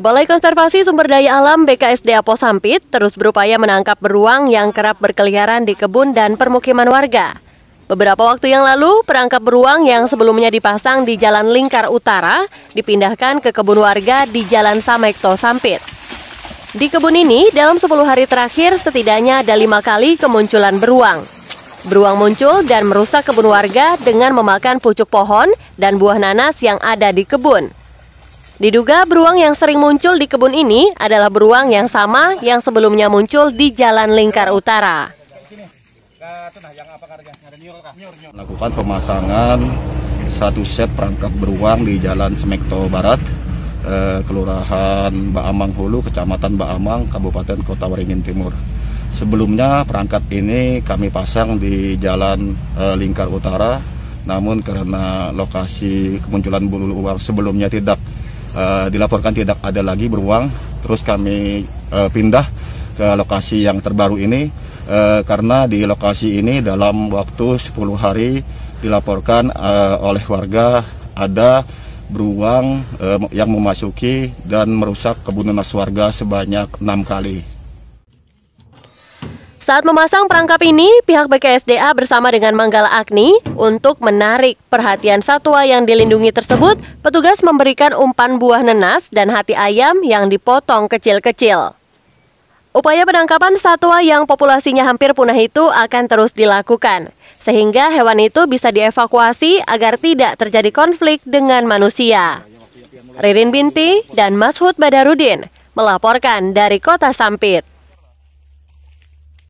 Balai Konservasi Sumber Daya Alam BKSDA Sampit terus berupaya menangkap beruang yang kerap berkeliaran di kebun dan permukiman warga. Beberapa waktu yang lalu, perangkap beruang yang sebelumnya dipasang di Jalan Lingkar Utara dipindahkan ke kebun warga di Jalan Samekto Sampit. Di kebun ini, dalam 10 hari terakhir setidaknya ada 5 kali kemunculan beruang. Beruang muncul dan merusak kebun warga dengan memakan pucuk pohon dan buah nanas yang ada di kebun. Diduga beruang yang sering muncul di kebun ini adalah beruang yang sama yang sebelumnya muncul di Jalan Lingkar Utara. Lakukan pemasangan satu set perangkap beruang di Jalan Semekto Barat, Kelurahan Baamang Hulu, Kecamatan Baamang, Kabupaten Kota Waringin Timur. Sebelumnya perangkap ini kami pasang di Jalan Lingkar Utara, namun karena lokasi kemunculan beruang sebelumnya tidak dilaporkan tidak ada lagi beruang, terus kami pindah ke lokasi yang terbaru ini karena di lokasi ini dalam waktu 10 hari dilaporkan oleh warga ada beruang yang memasuki dan merusak kebun nanas warga sebanyak 6 kali. Saat memasang perangkap ini, pihak BKSDA bersama dengan Manggala Agni untuk menarik perhatian satwa yang dilindungi tersebut, petugas memberikan umpan buah nanas dan hati ayam yang dipotong kecil-kecil. Upaya penangkapan satwa yang populasinya hampir punah itu akan terus dilakukan, sehingga hewan itu bisa dievakuasi agar tidak terjadi konflik dengan manusia. Ririn Binti dan Mashud Badarudin melaporkan dari Kota Sampit.